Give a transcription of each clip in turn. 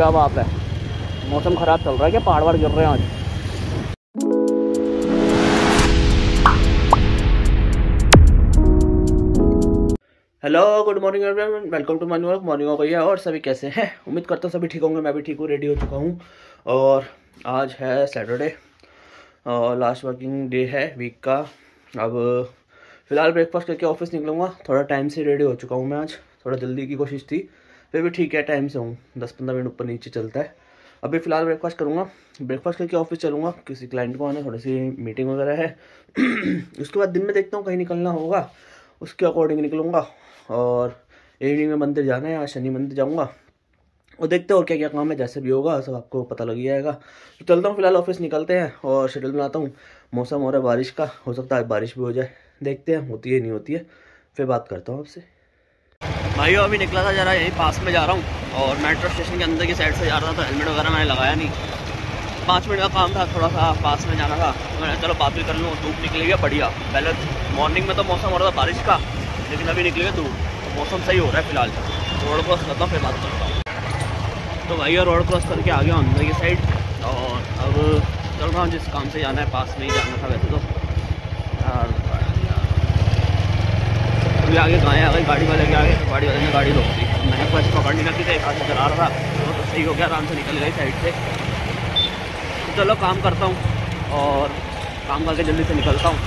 क्या बात है, मौसम ख़राब चल रहा है क्या? पहाड़ वहाड़ गिर रहे हैं आज। Hello, good morning everyone, welcome to my new vlog. Morning हो गई है और सभी कैसे हैं? उम्मीद करता हूँ सभी ठीक होंगे। मैं भी ठीक हूँ, रेडी हो चुका हूँ। और आज है सैटरडे और लास्ट वर्किंग डे है वीक का। अब फ़िलहाल ब्रेकफास्ट करके ऑफिस निकलूँगा। थोड़ा टाइम से रेडी हो चुका हूँ मैं आज, थोड़ा जल्दी की कोशिश थी, फिर भी ठीक है टाइम से हूँ, 10-15 मिनट ऊपर नीचे चलता है। अभी फ़िलहाल ब्रेकफास्ट करूँगा, ब्रेकफास्ट करके ऑफिस चलूँगा, किसी क्लाइंट को आना, थोड़ी सी मीटिंग वगैरह है। उसके बाद दिन में देखता हूँ कहीं निकलना होगा, उसके अकॉर्डिंग निकलूँगा। और इवनिंग में मंदिर जाना है, आज शनि मंदिर जाऊँगा और देखते हैं और क्या क्या काम है। जैसे भी होगा सब आपको पता लग जाएगा। तो चलता हूँ फिलहाल ऑफिस, निकलते हैं और शेड्यूल बनाता हूँ। मौसम हो रहा है बारिश का, हो सकता है बारिश भी हो जाए, देखते हैं होती है नहीं होती है, फिर बात करता हूँ आपसे। भाई अभी निकला था जरा, यहीं पास में जा रहा हूँ और मेट्रो स्टेशन के अंदर की साइड से जा रहा था, तो हेलमेट वगैरह मैंने लगाया नहीं। 5 मिनट का काम था, थोड़ा सा पास में जाना था, मैंने चलो बात भी कर लूँ। धूप निकलेगी बढ़िया, पहले मॉर्निंग में तो मौसम हो रहा था बारिश का, लेकिन अभी निकलेगा धूप, तो मौसम सही हो रहा है फिलहाल। रोड क्रॉस करता हूँ फिर बात करता हूँ। तो भाई रोड क्रॉस करके आ गया अंदर की साइड और अब चल रहा हूँ जिस काम से जाना है, पास में ही जाना था वैसे तो। अभी आगे गाय आ गई गाड़ी वाले के आगे, गाड़ी वाले ने गाड़ी रोक दी, मैंने बस पकड़ने लगी थी, एक हाथ से चला रहा था, वो तो सही हो गया, आराम से निकल गई साइड से। तो चलो काम करता हूँ और काम करके जल्दी से निकलता हूँ,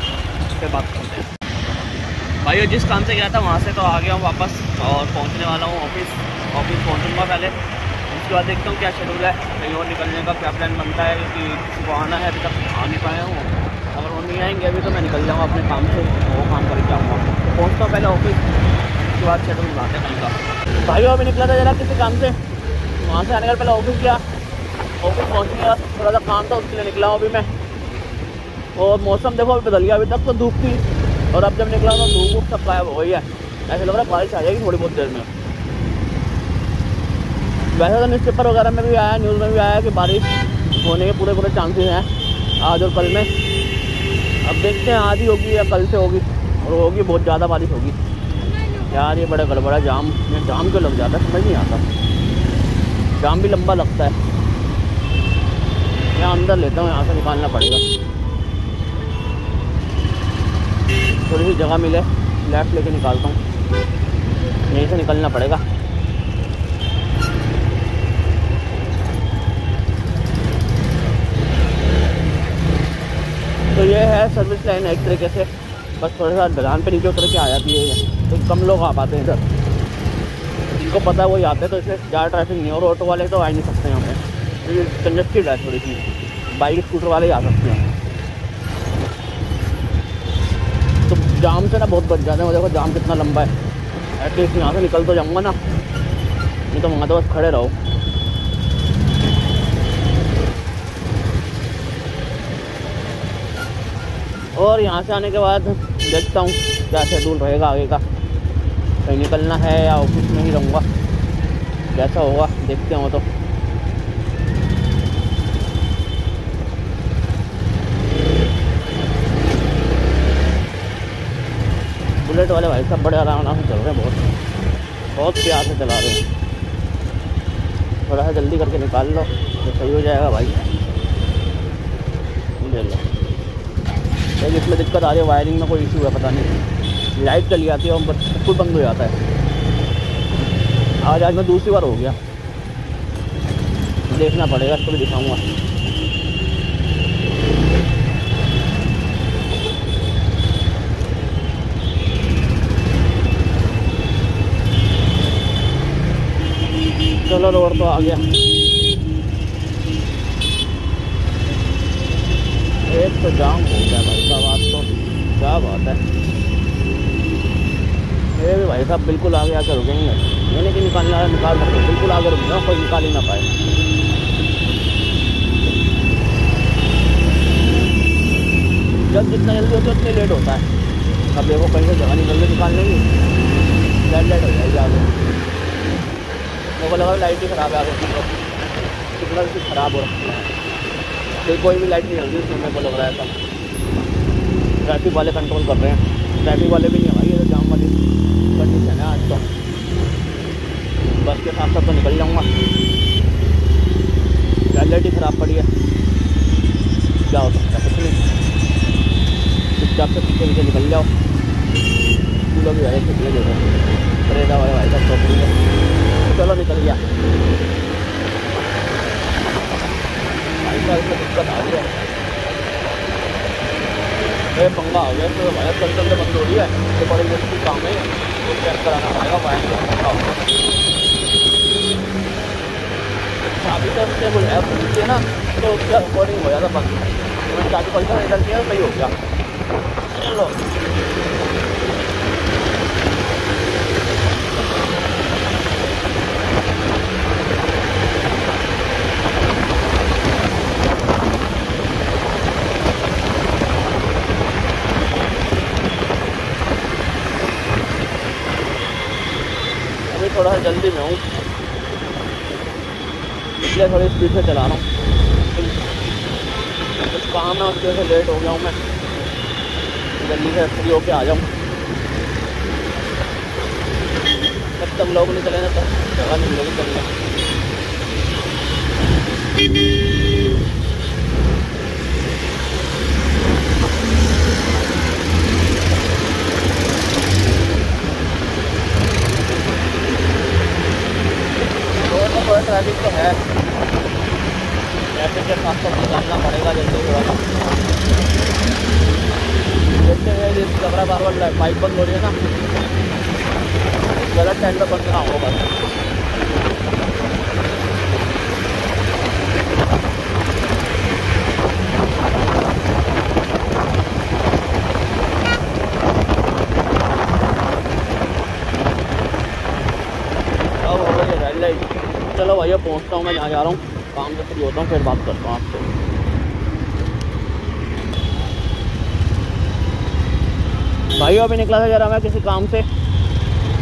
फिर बात करते हैं। भाई जिस काम से गया था वहाँ से तो आ गया हूँ वापस और पहुँचने वाला हूँ ऑफिस। ऑफिस पहुँचूँगा पहले, उसके बाद देखता हूँ क्या शेड्यूल है, कहीं और निकलने का क्या प्लान बनता है, क्योंकि किसी को आना है, अभी तक आ नहीं पाया हूँ। अगर वो नहीं आएंगे अभी तो मैं निकल जाऊँगा अपने काम से, वो काम करके आऊँगा। तो पहुँचता हूँ पहले ऑफिस, उसके बाद शेड्यूल बनाते हैं कहीं का। भाई अभी निकला था जरा किसी काम से, वहाँ से आने का पहले ऑफिस गया, ऑफिस पहुँचने का थोड़ा सा काम था, उसके लिए निकला हूँ अभी मैं। और मौसम देखो अभी बदल गया, अभी तक तो धूप थी और अब जब निकला तो धूप वूप सब गायब हो गई है, ऐसा लग रहा है बारिश आ जाएगी थोड़ी बहुत देर में। वैसे तो न्यूज़पेपर वगैरह में भी आया, न्यूज़ में भी आया कि बारिश होने के पूरे पूरे चांसेस हैं आज और कल में। अब देखते हैं आज ही होगी या कल से होगी, और होगी बहुत ज़्यादा बारिश होगी। यार ये बड़ा गड़बड़ा जाम, ये जाम क्यों लग जाता है समझ नहीं आता, जाम भी लंबा लगता है। यहाँ अंदर लेता हूँ, यहाँ से निकालना पड़ेगा, थोड़ी सी जगह मिले लेफ्ट लेके निकालता हूँ, यहीं से निकलना पड़ेगा। तो ये है सर्विस लाइन एक तरीके से, बस थोड़ा सा ढलान पे नीचे उतर के आ जाती है, तो कम लोग आ पाते हैं इधर, जिनको पता है वही आते हैं, तो इसलिए ज़्यादा ट्रैफिक नहीं। और ऑटो वाले तो आ नहीं सकते हैं हमें, तो कंजस्टेड है थोड़ी सी, बाइक स्कूटर वाले ही आ सकते हैं। जाम से ना बहुत बच जाते हैं, देखो जाम कितना लंबा है, एटलीस्ट यहाँ से निकल तो जाऊँगा ना, नहीं तो वहाँ तो बस खड़े रहो। और यहाँ से आने के बाद देखता हूँ क्या शेड्यूल रहेगा आगे का, कहीं निकलना है या ऑफिस में ही रहूँगा, जैसा होगा देखते हैं वो तो। बुलेट वाले भाई साहब बड़े आराम आराम से चल रहे हैं, बहुत प्यार से चला रहे हैं। थोड़ा सा जल्दी करके निकाल लो तो सही हो जाएगा भाई। ले लो भाई, इसमें दिक्कत आ रही है वायरिंग में, कोई इशू है पता नहीं, लाइट चली जाती है और बिल्कुल बंद हो जाता है। आज मैं दूसरी बार हो गया, देखना पड़ेगा, इसको भी दिखाऊँगा। चलो रोड तो आ गया, एक तो जाम हो गया भाई साहब, आप तो क्या बात है। ये भी भाई साहब बिल्कुल आगे आकर रुकेंगे, यानी कि निकालना निकाल सकते, बिल्कुल आगे रुकना, कोई निकाल ही ना पाए। जब जितना जल्दी होता है उतनी लेट होता है। अब देखो कहीं से जगह निकल के निकाल लेंगे, लेट हो जाएगी आगे। मेरे को लगा लाइट ही ख़राब है आगे, सिग्नल भी ख़राब हो रहा है, फिर कोई भी लाइट नहीं होगी उसमें, मेरे को लग रहा है सब ट्रैफिक वाले कंट्रोल कर रहे हैं। ट्रैफिक वाले भी नहीं भाई, तो जाम वाली कंडीशन है आज तो। बस के साथ साथ तो निकल जाऊँगा, क्वालिटी ख़राब पड़ी है, क्या हो सकता है, कुछ नहीं। चुपचाप से पीछे पीछे निकल जाओ, कूलर भी आए कितने देखो करेगा वाले भाई का शॉपिंग है। चलो निकल गया भाई का, इसमें दिक्कत आ गया ये पंगा हो गया तो वायर कल से बंद हो रही है, तो बड़ी मुश्किल काम है, तो चेक कराना पड़ेगा वायर का पंगा होगा। चाबी का केबल ऐप होती है ना, तो उसका रिकॉर्डिंग हो जाता बंद, तो मैंने चाबी पलटा निकल दिया, सही हो गया। चलो थोड़ा जल्दी में हूँ, इसलिए थोड़ी स्पीड से चला रहा हूँ, कुछ काम है उसके से लेट हो गया हूँ मैं, जल्दी से फ्री होके आ जाऊँ। जब तक लोग निकले ना तब जगह नहीं मिलेगी चलने। ट्रैफिक तो है, ट्रैफिक के साथ साथ निकालना पड़ेगा जल्दी थोड़ा सा। देखते हैं ये कमरा बार बार बाइक बंद हो रही है ना, गलत टाइम पर बंद ना हो बस। चलो भैया पहुंचता हूँ मैं, यहाँ जा रहा हूँ, काम से फ्री होता हूँ, फिर बात करता हूँ आपसे। भाई अभी निकला था जरा मैं किसी काम से,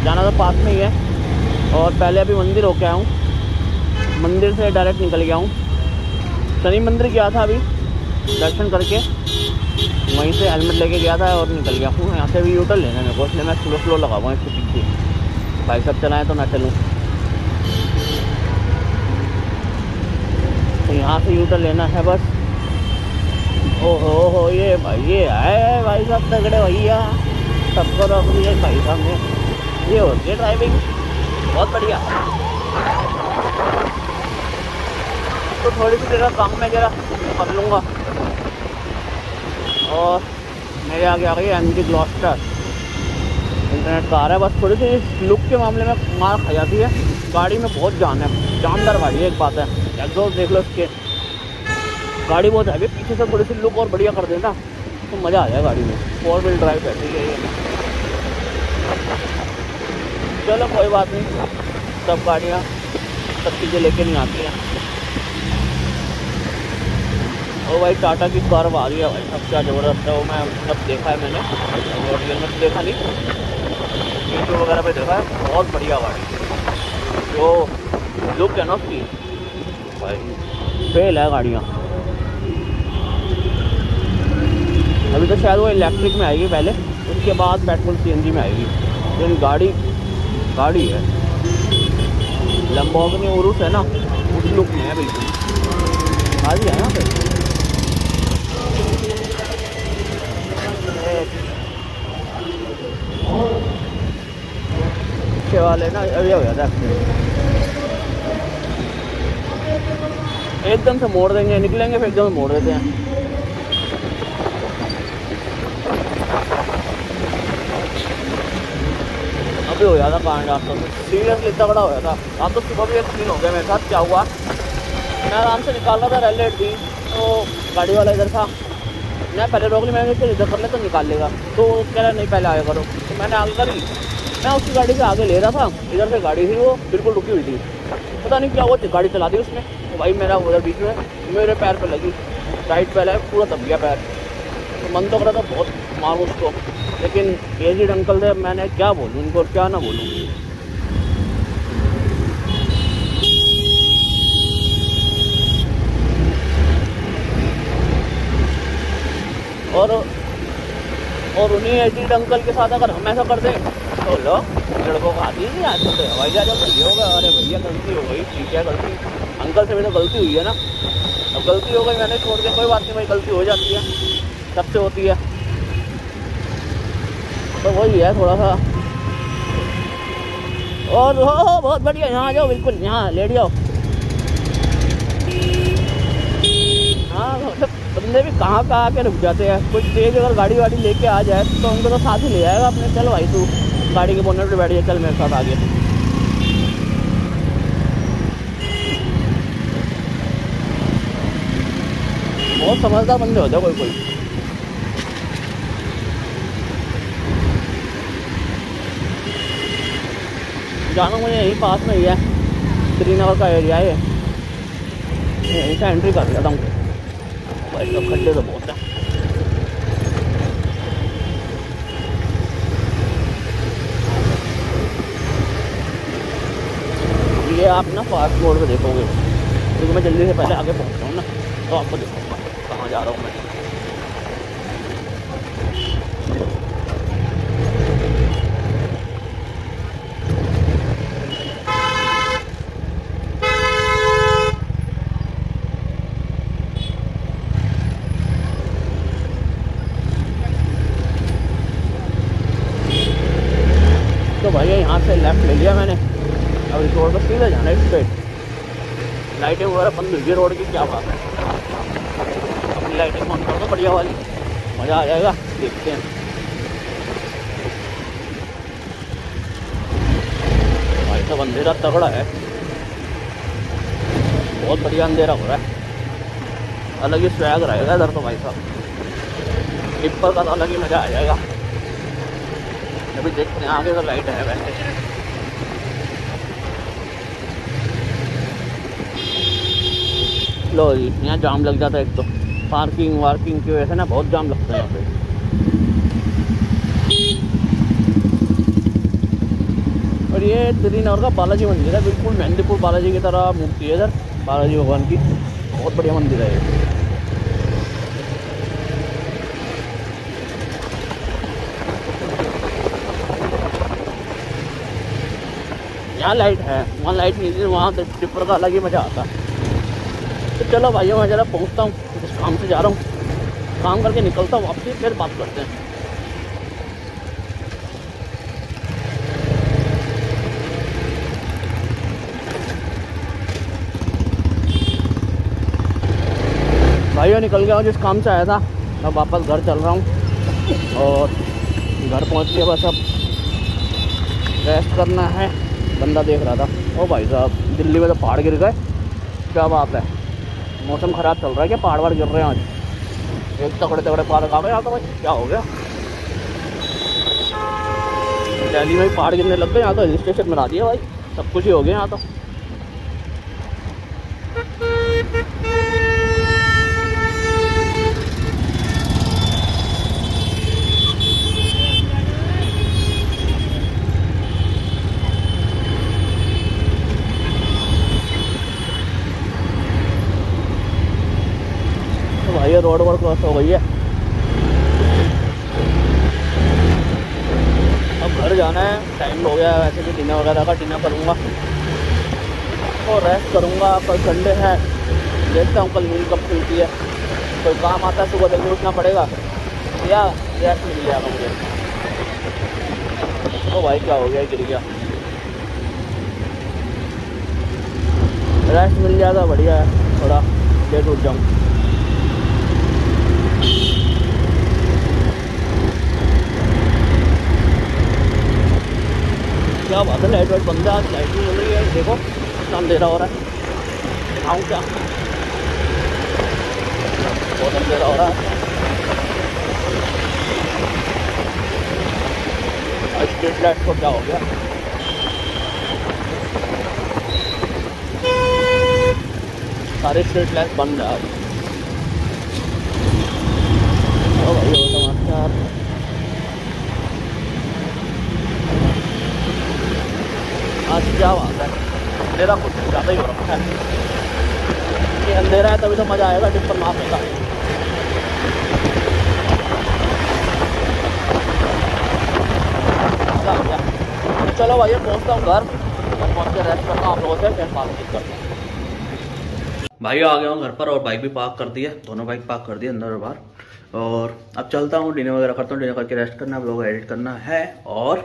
जाना था पास में ही है, और पहले अभी मंदिर होके आया हूँ, मंदिर से डायरेक्ट निकल गया हूँ। शनि मंदिर गया था अभी, दर्शन करके वहीं से हेलमेट लेके गया था और निकल गया हूँ। यहाँ से भी यूटर्न लेना मेरे को, इसलिए मैं स्लो स्लो लगा हुआ हूँ इसके पीछे, भाई सब चलाएँ तो ना चलूँ। यहाँ से यूटर लेना है बस। ओहो हो ये भाई, ये आए भाई साहब तगड़े भैया, सबको रोक दिया भाई साहब ने। ये होती है ड्राइविंग, बहुत बढ़िया। तो थोड़ी सी जगह काम में जरा कर लूँगा। और मेरे आगे आ गई एमजी ग्लॉस्टर इंटरनेट कार है, बस थोड़ी सी लुक के मामले में मार खा जाती है, गाड़ी में बहुत जान है, जानदार गाड़ी है। एक बात है, एग्जॉस्ट देख लो उसके, गाड़ी बहुत हैवी, पीछे से थोड़ी सी लुक और बढ़िया कर देना तो मज़ा आ जाए गाड़ी में। फोर व्हील ड्राइव है ठीक है ये। चलो कोई बात नहीं, सब गाड़ियाँ सब चीज़ें लेके नहीं आती हैं। और भाई टाटा की कार आ रही है भाई, सब क्या ज़बरदस्त है वो, मैं सब देखा है मैंने, और रियल में देखा नहीं, वीडियो वगैरह पे देखा है। बहुत बढ़िया गाड़ी, जो लुक है ना उसकी, फेल है गाड़ियाँ। अभी तो शायद वो इलेक्ट्रिक में आएगी पहले, उसके बाद पेट्रोल सीएनजी में आएगी, लेकिन गाड़ी गाड़ी है। लंबोर्गिनी उरुस है ना, उस लुक में है बिल्कुल, आ रही है यहाँ पे। पीछे वाले ना अभी हो गया था एकदम से, मोड़ देंगे, निकलेंगे फिर एकदम मोड़ देते हैं। अभी हो जाता कारण रास्ता सीरियसली तगड़ा हो जाता। आप तो सुबह भी एक सीन हो गया मेरे साथ, क्या हुआ, मैं आराम से निकाल रहा था, रेड लाइट थी, तो गाड़ी वाला इधर था, मैं पहले रोक ली, मैंने इधर कर ले तो निकाल लेगा, तो कह रहा नहीं पहले आगे करो, तो मैंने आगे करी, मैं उसकी गाड़ी से आगे ले रहा था, इधर से गाड़ी थी वो बिल्कुल रुकी हुई थी, पता नहीं क्या हुआ, गाड़ी चला दी उसने, भाई मेरा उधर बीच में मेरे पैर पे लगी, राइट पैर है पूरा दब गया पैर, तो मन तो कर रहा था बहुत मारूं उसको, लेकिन एजिड अंकल थे, मैंने क्या बोलूँ उनको और क्या ना बोलूँ। और उन्हीं एजिड अंकल के साथ अगर हम ऐसा कर दें तो लो लड़कों का आती है आजकल हवाई जहाज, ये होगा, अरे भैया गलती हो गई, ठीक है गलती अंकल से मेरे गलती हुई है ना, अब गलती हो गई मैंने छोड़ के, कोई बात नहीं भाई, गलती हो जाती है, सबसे होती है। तो वही है थोड़ा सा। और हो बहुत बढ़िया, यहाँ आ जाओ, बिल्कुल यहाँ लेट जाओ। हाँ मतलब तुमने भी कहाँ आके रुक जाते हैं। कुछ तेज अगर गाड़ी वाड़ी लेके आ जाए तो उनको तो साथ ही ले आएगा अपने। चल भाई तू गाड़ी के बोनट पे बैठ जा, चल मेरे साथ आगे। बहुत समझदार बंदे हो जाओ कोई कोई। जाना मुझे यहीं पास में ही है, श्रीनगर का एरिया है, यहीं से एंट्री कर लेता हूँ। भाई लोग खड्डे तो बहुत है। ये आप ना फास्ट मोड पे देखोगे क्योंकि तो मैं जल्दी से पहले आगे पहुँचता हूँ ना, तो आपको देखूँगा कहाँ जा रहा हूँ मैं। तो भैया यहाँ से लेफ्ट ले लिया मैंने, अब इस रोड पर सीधा जाना है स्ट्रेट। लाइटें वगैरह बंद हुई है रोड की, क्या बात है। अपनी लाइटें बंद कर दो बढ़िया वाली, मज़ा आ जाएगा। देखते हैं भाई साहब, अंधेरा तगड़ा है, बहुत बढ़िया अंधेरा हो रहा है, अलग ही स्वैग रहेगा इधर तो भाई साहब। टिप्पर का तो अलग ही मज़ा आ जाएगा। अभी देखते हैं आगे तो लाइट है वैसे। लो जी, यहाँ जाम लग जाता है एक तो, पार्किंग वार्किंग की वजह से ना बहुत जाम लगता है यहाँ पे। और ये श्रीनगर का बालाजी मंदिर है, बिल्कुल मेहंदीपुर बालाजी की तरह मूर्ति है इधर, बालाजी भगवान की, बहुत बढ़िया मंदिर है ये। यहाँ लाइट है, वहाँ लाइट नहीं थी, वहाँ टिप्पर का अलग ही मज़ा आता। तो चलो भाइयों मैं ज़रा पहुँचता हूँ, कुछ काम से जा रहा हूँ, काम करके निकलता हूँ वापसी, फिर बात करते हैं। भाइयों निकल गया हूँ जिस काम से आया था, अब वापस घर चल रहा हूँ और घर पहुँच के बस अब रेस्ट करना है। बंदा देख रहा था, ओ भाई साहब दिल्ली में तो पहाड़ गिर गए, क्या बात है। मौसम ख़राब चल रहा है क्या, पहाड़ वहाड़ गिर रहे हैं आज, एक तगड़े तगड़े पहाड़ आ गए। तो भाई क्या हो गया, दिल्ली में पहाड़ गिरने लग गए। यहाँ तो हिल स्टेशन बना दिया भाई, सब कुछ ही हो गया यहाँ तो। ये रोड वर्ड क्रॉस हो गई है, अब घर जाना है, टाइम हो गया। वैसे भी डिनर वगैरह का डिनर करूँगा और रेस्ट करूँगा। कल संडे है, देखता हूँ कल मील कब खुलती है, कोई काम आता है सुबह जल्दी उठना पड़ेगा या रेस्ट मिल जाएगा मुझे। तो भाई क्या हो गया, गिर गया, रेस्ट मिल जाएगा बढ़िया है, थोड़ा लेट उठ जाऊँ। क्या बात है, लाइट वाइट बंद है आज, लाइट नहीं मिल रही है। देखो कितना अंधेरा हो रहा है, दिखाऊँ क्या, बहुत अंधेरा हो रहा है। स्ट्रीट लाइट को क्या हो गया, सारे स्ट्रीट लाइट बंद है आज। ओ भाई हो नमस्कार, आज क्या बात है, अंधेरा कुछ ज़्यादा ही हो रखा है। ये अंधेरा है तभी तो मज़ा आएगा टिप्पर मारने का। चलो भाई पहुँचता हूँ घर, पहुँच के रेस्ट करता हूँ आप लोगों से, फिर बातचीत करता हूँ। भाइयों आ गया हूँ घर पर और बाइक भी पार्क कर दी है, दोनों बाइक पार्क कर दी अंदर और बाहर। और अब चलता हूँ, डिनर वगैरह करता हूँ, डिनर करके रेस्ट करना, व्लॉग एडिट करना है और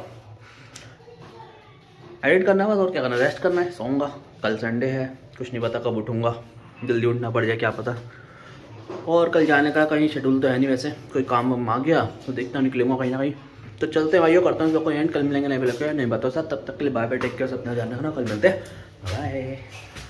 एडिट करना है बस, और क्या करना, रेस्ट करना है, सोऊंगा। कल संडे है, कुछ नहीं पता कब उठूँगा, जल्दी उठना पड़ जाए क्या पता। और कल जाने का कहीं शेड्यूल तो है नहीं, वैसे कोई काम वाम आ गया तो देखता हूँ निकलूँगा कहीं ना कहीं। तो चलते भाइयों, करता हूँ कोई एंड, कल मिलेंगे नहीं बताओ साहब, तब तक के लिए बाय बाय, टेक केयर, अपना ध्यान रखना, कल मिलते हैं, बाय।